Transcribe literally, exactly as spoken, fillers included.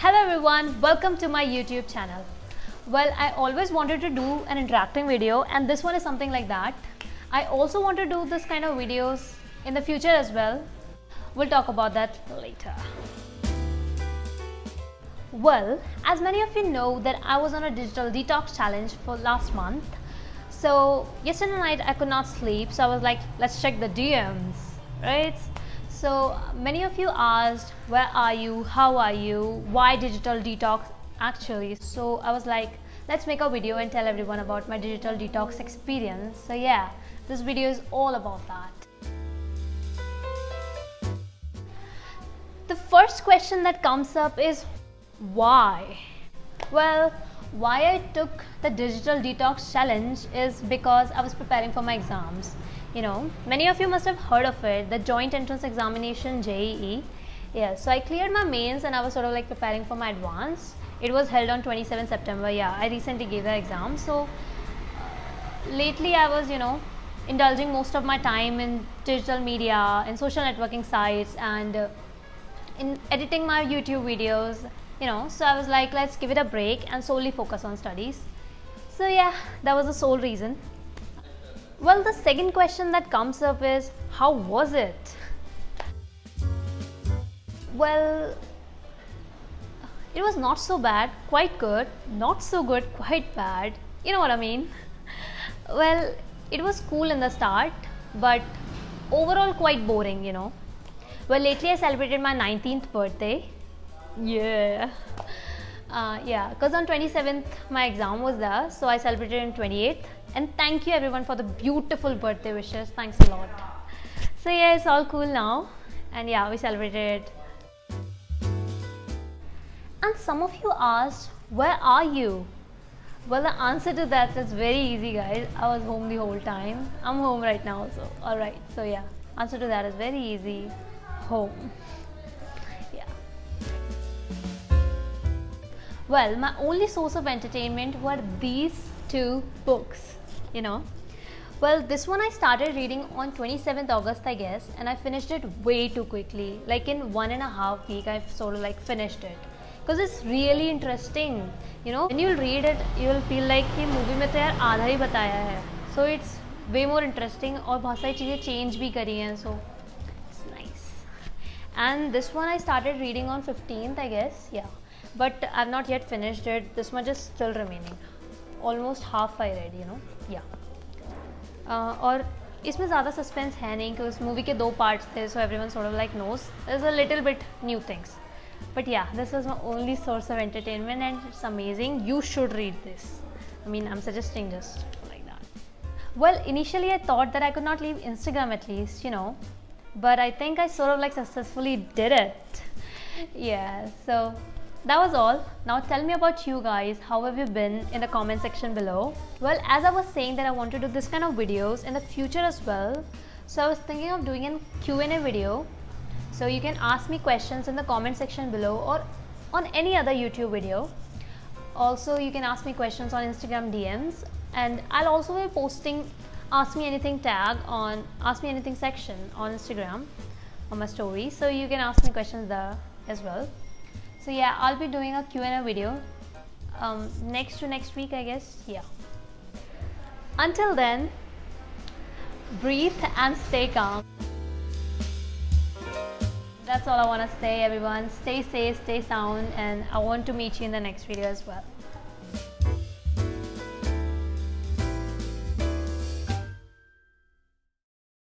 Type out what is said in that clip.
Hello everyone, welcome to my YouTube channel. Well, I always wanted to do an interacting video and this one is something like that. I also want to do this kind of videos in the future as well. We'll talk about that later. Well, as many of you know that I was on a digital detox challenge for last month. So yesterday night I could not sleep, so I was like, let's check the D Ms, right? So many of you asked, where are you, how are you, why digital detox actually? So I was like, let's make a video and tell everyone about my digital detox experience. So yeah, this video is all about that. The first question that comes up is why? Well, why I took the digital detox challenge is because I was preparing for my exams. You know, many of you must have heard of it, the Joint Entrance Examination, J E E. Yeah, so I cleared my mains and I was sort of like preparing for my advance. It was held on twenty-seventh September. Yeah, I recently gave the exam. So uh, lately I was, you know, indulging most of my time in digital media, in social networking sites, and uh, in editing my YouTube videos, you know. So I was like, let's give it a break and solely focus on studies. So yeah, that was the sole reason. Well, the second question that comes up is, how was it? Well, it was not so bad, quite good, not so good, quite bad. You know what I mean? Well, it was cool in the start, but overall quite boring, you know. Well, lately I celebrated my nineteenth birthday. Yeah. Uh, yeah, because on twenty-seventh my exam was there, so I celebrated on twenty-eighth, and thank you everyone for the beautiful birthday wishes, thanks a lot. So yeah, it's all cool now, and yeah, we celebrated. And some of you asked, where are you? Well, the answer to that is very easy, guys. I was home the whole time. I'm home right now, so alright, so yeah, answer to that is very easy, home. Well, my only source of entertainment were these two books, you know. Well, this one I started reading on twenty-seventh August, I guess, and I finished it way too quickly. Like in one and a half week, I've sort of like finished it. Because it's really interesting, you know. When you'll read it, you'll feel like कि movie में तो यार आधा ही बताया है. So it's way more interesting और बहुत सारी चीज़ें change भी करी हैं, so it's nice. And this one I started reading on fifteenth, I guess, yeah. But I've not yet finished it. This much is still remaining. Almost half I read, you know. Yeah. और इसमें ज़्यादा suspense है नहीं कि उस movie के दो parts थे, so everyone sort of like knows. There's a little bit new things. But yeah, this was my only source of entertainment, and it's amazing. You should read this. I mean, I'm suggesting just like that. Well, initially I thought that I could not leave Instagram at least, you know. But I think I sort of like successfully did it. Yeah. So. That was all. Now tell me about you guys, how have you been, in the comment section below. Well, as I was saying that I want to do this kind of videos in the future as well. So I was thinking of doing an Q and A video. So you can ask me questions in the comment section below or on any other YouTube video. Also, you can ask me questions on Instagram D Ms, and I'll also be posting Ask Me Anything tag on Ask Me Anything section on Instagram on my story. So you can ask me questions there as well. So yeah, I'll be doing a Q and A video um, next to next week, I guess. Yeah. Until then, breathe and stay calm. That's all I want to say, everyone. Stay safe, stay sound, and I want to meet you in the next video as well.